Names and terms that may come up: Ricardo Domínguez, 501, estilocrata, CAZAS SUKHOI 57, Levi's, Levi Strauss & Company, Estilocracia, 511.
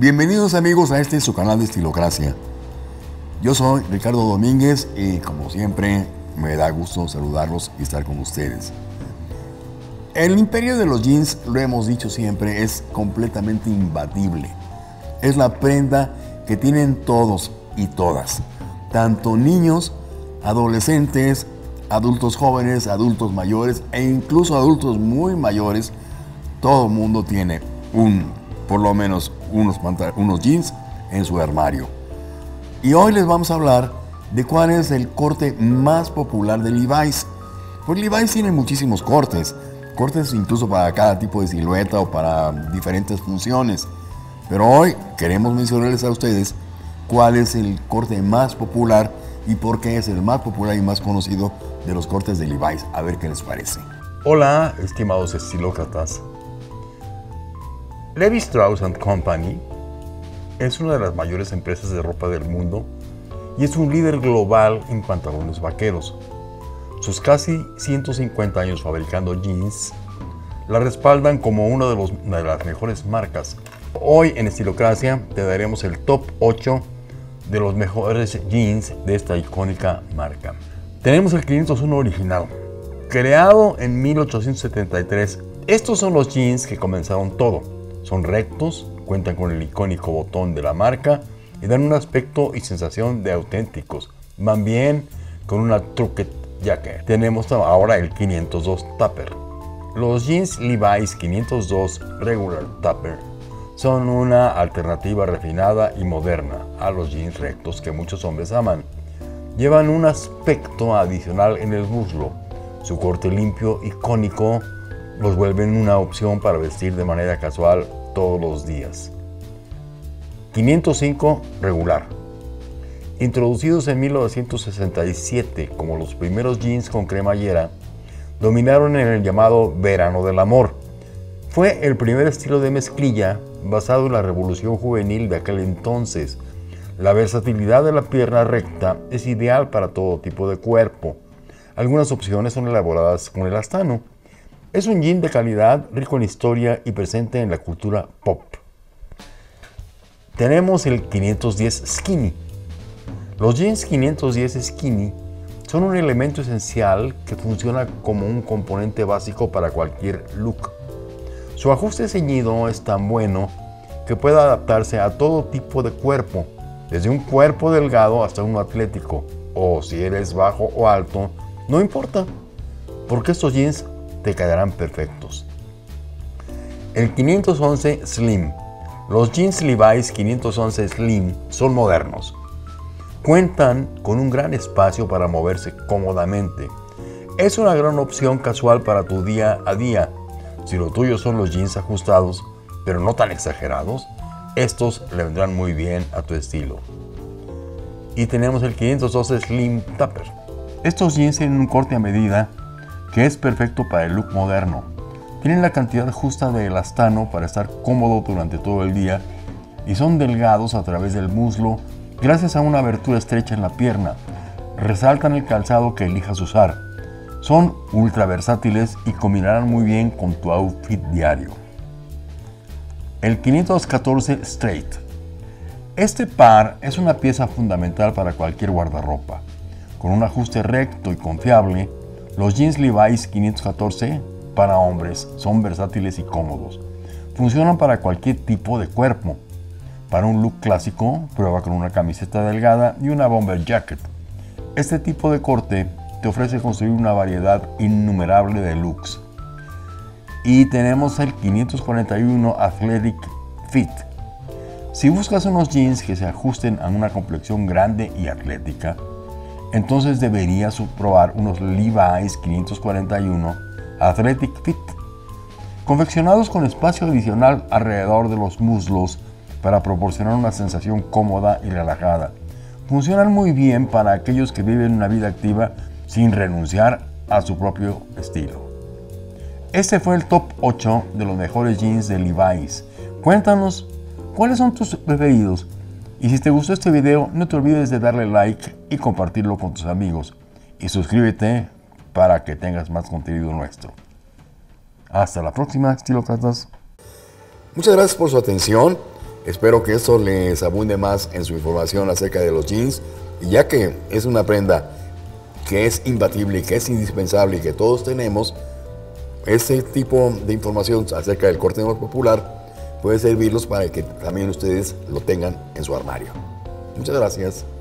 Bienvenidos amigos a este su canal de Estilocracia. Yo soy Ricardo Domínguez y como siempre me da gusto saludarlos y estar con ustedes. El imperio de los jeans, lo hemos dicho siempre, es completamente imbatible. Es la prenda que tienen todos y todas, tanto niños, adolescentes, adultos jóvenes, adultos mayores e incluso adultos muy mayores. Todo el mundo tiene por lo menos unos jeans en su armario. Y hoy les vamos a hablar de cuál es el corte más popular de Levi's. Porque Levi's tiene muchísimos cortes incluso para cada tipo de silueta o para diferentes funciones. Pero hoy queremos mencionarles a ustedes cuál es el corte más popular y por qué es el más popular y más conocido de los cortes de Levi's. A ver qué les parece. Hola, estimados estilócratas. Levi Strauss & Company es una de las mayores empresas de ropa del mundo y es un líder global en pantalones vaqueros. Sus casi 150 años fabricando jeans la respaldan como una de las mejores marcas. Hoy en Estilocracia te daremos el top 8 de los mejores jeans de esta icónica marca. Tenemos el 501 original, creado en 1873. Estos son los jeans que comenzaron todo. Son rectos, cuentan con el icónico botón de la marca y dan un aspecto y sensación de auténticos. Van bien con una trucket jacket. Tenemos ahora el 502 Tupper. Los jeans Levi's 502 Regular Tupper son una alternativa refinada y moderna a los jeans rectos que muchos hombres aman. Llevan un aspecto adicional en el muslo. Su corte limpio, icónico, los vuelven una opción para vestir de manera casual todos los días. 505 regular. Introducidos en 1967 como los primeros jeans con cremallera, dominaron en el llamado verano del amor. Fue el primer estilo de mezclilla basado en la revolución juvenil de aquel entonces. La versatilidad de la pierna recta es ideal para todo tipo de cuerpo. Algunas opciones son elaboradas con elastano. Es un jean de calidad, rico en historia y presente en la cultura pop. Tenemos el 510 Skinny. Los jeans 510 Skinny son un elemento esencial que funciona como un componente básico para cualquier look. Su ajuste ceñido es tan bueno que puede adaptarse a todo tipo de cuerpo, desde un cuerpo delgado hasta uno atlético, o si eres bajo o alto, no importa, porque estos jeans te quedarán perfectos. El 511 Slim. Los jeans Levi's 511 Slim son modernos. Cuentan con un gran espacio para moverse cómodamente. Es una gran opción casual para tu día a día. Si lo tuyo son los jeans ajustados, pero no tan exagerados, estos le vendrán muy bien a tu estilo. Y tenemos el 512 Slim Tupper. Estos jeans tienen un corte a medida que es perfecto para el look moderno. Tienen la cantidad justa de elastano para estar cómodo durante todo el día y son delgados a través del muslo gracias a una abertura estrecha en la pierna. Resaltan el calzado que elijas usar. Son ultra versátiles y combinarán muy bien con tu outfit diario. El 514 Straight. Este par es una pieza fundamental para cualquier guardarropa. Con un ajuste recto y confiable, los jeans Levi's 514 para hombres son versátiles y cómodos. Funcionan para cualquier tipo de cuerpo. Para un look clásico, prueba con una camiseta delgada y una bomber jacket. Este tipo de corte te ofrece construir una variedad innumerable de looks. Y tenemos el 541 Athletic Fit. Si buscas unos jeans que se ajusten a una complexión grande y atlética, entonces deberías probar unos Levi's 541 Athletic Fit, confeccionados con espacio adicional alrededor de los muslos para proporcionar una sensación cómoda y relajada. Funcionan muy bien para aquellos que viven una vida activa sin renunciar a su propio estilo. Este fue el top 8 de los mejores jeans de Levi's. Cuéntanos cuáles son tus preferidos. Y si te gustó este video, no te olvides de darle like y compartirlo con tus amigos. Y suscríbete para que tengas más contenido nuestro. Hasta la próxima, estilócratas. Muchas gracias por su atención. Espero que esto les abunde más en su información acerca de los jeans, ya que es una prenda que es imbatible, que es indispensable y que todos tenemos. Este tipo de información acerca del corte popular puede servirlos para que también ustedes lo tengan en su armario. Muchas gracias.